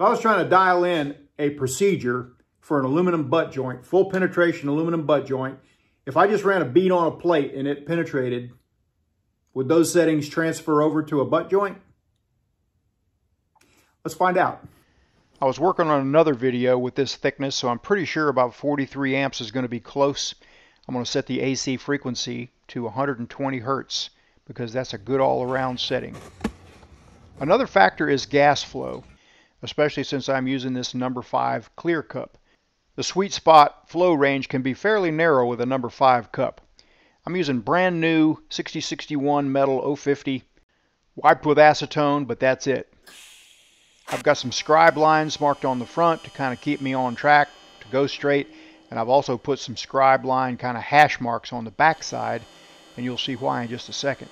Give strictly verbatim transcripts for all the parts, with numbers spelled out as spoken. If I was trying to dial in a procedure for an aluminum butt joint, full penetration aluminum butt joint, if I just ran a bead on a plate and it penetrated, would those settings transfer over to a butt joint? Let's find out. I was working on another video with this thickness, so I'm pretty sure about forty-three amps is going to be close. I'm going to set the A C frequency to one hundred twenty hertz because that's a good all-around setting. Another factor is gas flow, especially since I'm using this number five clear cup. The sweet spot flow range can be fairly narrow with a number five cup. I'm using brand new sixty sixty-one metal oh fifty, wiped with acetone, but that's it. I've got some scribe lines marked on the front to kind of keep me on track to go straight, and I've also put some scribe line kind of hash marks on the back side, and you'll see why in just a second.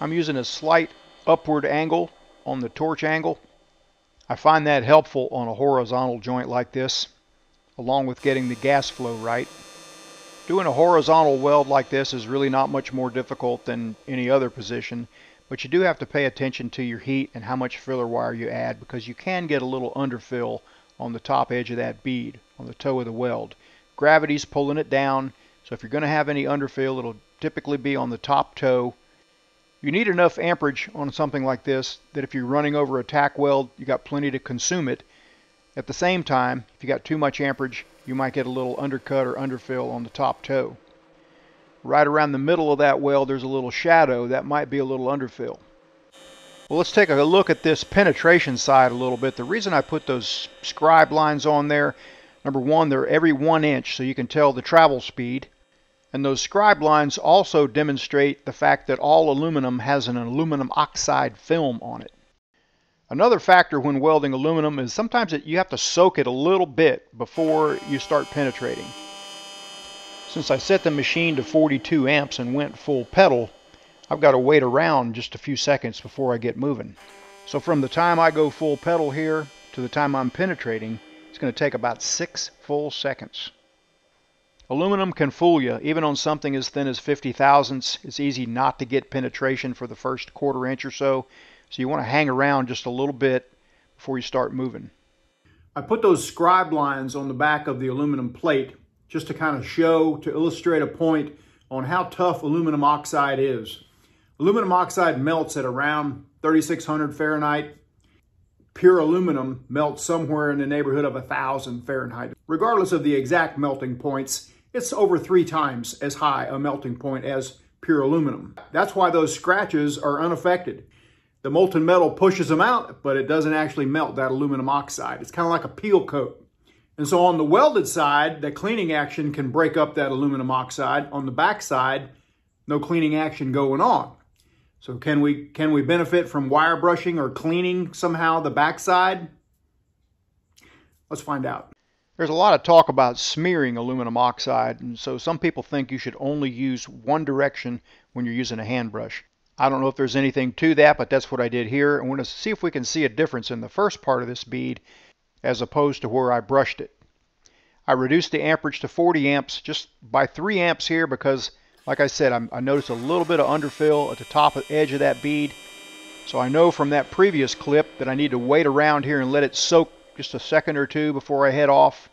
I'm using a slight upward angle on the torch angle. I find that helpful on a horizontal joint like this, along with getting the gas flow right. Doing a horizontal weld like this is really not much more difficult than any other position, but you do have to pay attention to your heat and how much filler wire you add, because you can get a little underfill on the top edge of that bead, on the toe of the weld. Gravity's pulling it down, so if you're going to have any underfill, it'll typically be on the top toe. You need enough amperage on something like this that if you're running over a tack weld, you got plenty to consume it. At the same time, if you got too much amperage, you might get a little undercut or underfill on the top toe. Right around the middle of that weld, there's a little shadow. That might be a little underfill. Well, let's take a look at this penetration side a little bit. The reason I put those scribe lines on there, number one, they're every one inch, so you can tell the travel speed. And those scribe lines also demonstrate the fact that all aluminum has an aluminum oxide film on it. Another factor when welding aluminum is sometimes it, you have to soak it a little bit before you start penetrating. Since I set the machine to forty-two amps and went full pedal, I've got to wait around just a few seconds before I get moving. So from the time I go full pedal here to the time I'm penetrating, it's going to take about six full seconds. Aluminum can fool you. Even on something as thin as fifty thousandths, it's easy not to get penetration for the first quarter inch or so. So you want to hang around just a little bit before you start moving. I put those scribe lines on the back of the aluminum plate just to kind of show, to illustrate a point on how tough aluminum oxide is. Aluminum oxide melts at around thirty-six hundred Fahrenheit. Pure aluminum melts somewhere in the neighborhood of one thousand Fahrenheit. Regardless of the exact melting points, it's over three times as high a melting point as pure aluminum. That's why those scratches are unaffected. The molten metal pushes them out, but it doesn't actually melt that aluminum oxide. It's kind of like a peel coat. And so on the welded side, the cleaning action can break up that aluminum oxide. On the back side, no cleaning action going on. So can we, can we benefit from wire brushing or cleaning somehow the backside? Let's find out. There's a lot of talk about smearing aluminum oxide, and so some people think you should only use one direction when you're using a hand brush. I don't know if there's anything to that, but that's what I did here. And we're going to see if we can see a difference in the first part of this bead as opposed to where I brushed it. I reduced the amperage to forty amps just by three amps here because, like I said, I'm, I noticed a little bit of underfill at the top of, edge of that bead. So I know from that previous clip that I need to wait around here and let it soak just a second or two before I head off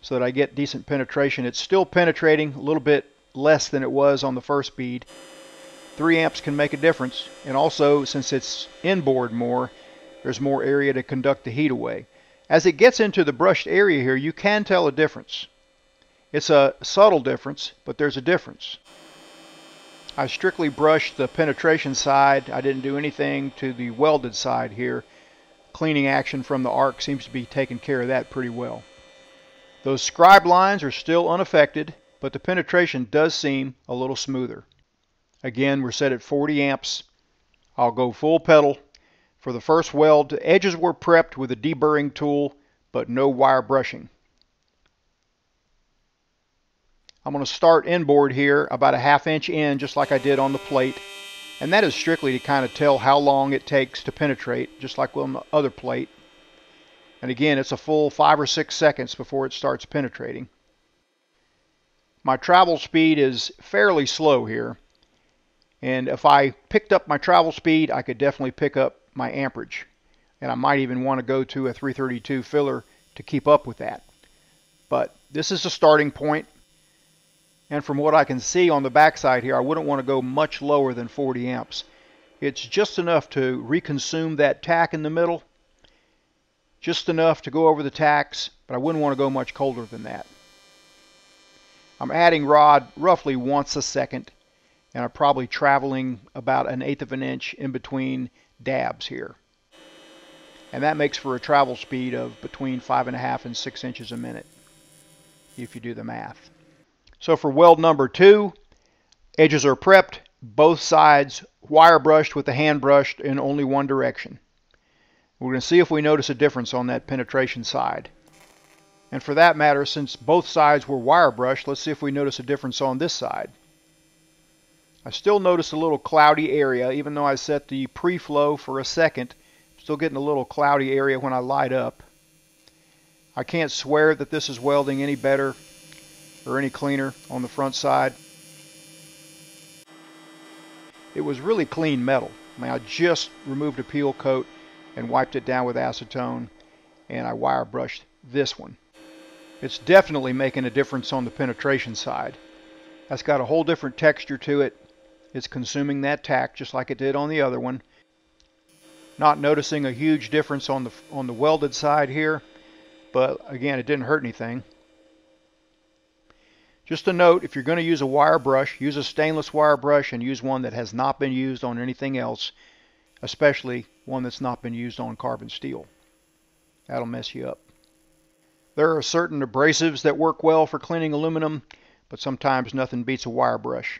so that I get decent penetration. It's still penetrating, a little bit less than it was on the first bead. three amps can make a difference, and also since it's inboard more, there's more area to conduct the heat away. As it gets into the brushed area here, you can tell a difference. It's a subtle difference, but there's a difference. I strictly brushed the penetration side. I didn't do anything to the welded side here. Cleaning action from the arc seems to be taking care of that pretty well. Those scribe lines are still unaffected, but the penetration does seem a little smoother. Again, we're set at forty amps. I'll go full pedal. For the first weld, the edges were prepped with a deburring tool, but no wire brushing. I'm going to start inboard here about a half inch in, just like I did on the plate. And that is strictly to kind of tell how long it takes to penetrate, just like on the other plate. And again, it's a full five or six seconds before it starts penetrating. My travel speed is fairly slow here. And if I picked up my travel speed, I could definitely pick up my amperage. and I might even want to go to a three thirty-two filler to keep up with that. But this is a starting point, and from what I can see on the backside here, I wouldn't want to go much lower than forty amps. It's just enough to reconsume that tack in the middle, just enough to go over the tacks, but I wouldn't want to go much colder than that. I'm adding rod roughly once a second, and I'm probably traveling about an eighth of an inch in between dabs here. And that makes for a travel speed of between five and a half and six inches a minute, if you do the math. So for weld number two, edges are prepped, both sides wire brushed with the hand brush in only one direction. We're going to see if we notice a difference on that penetration side. And for that matter, since both sides were wire brushed, let's see if we notice a difference on this side. I still notice a little cloudy area, even though I set the pre-flow for a second. Still getting a little cloudy area when I light up. I can't swear that this is welding any better or any cleaner on the front side. It was really clean metal. I mean, I just removed a peel coat and wiped it down with acetone, and I wire brushed this one. It's definitely making a difference on the penetration side. That's got a whole different texture to it. It's consuming that tack just like it did on the other one. Not noticing a huge difference on the on the welded side here, but again, it didn't hurt anything. Just a note, if you're going to use a wire brush, use a stainless wire brush and use one that has not been used on anything else, especially one that's not been used on carbon steel. That'll mess you up. There are certain abrasives that work well for cleaning aluminum, but sometimes nothing beats a wire brush.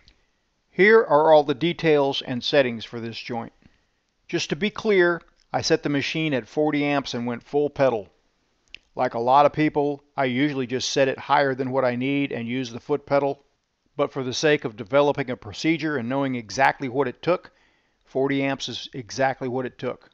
Here are all the details and settings for this joint. Just to be clear, I set the machine at forty amps and went full pedal. Like a lot of people, I usually just set it higher than what I need and use the foot pedal. But for the sake of developing a procedure and knowing exactly what it took, forty amps is exactly what it took.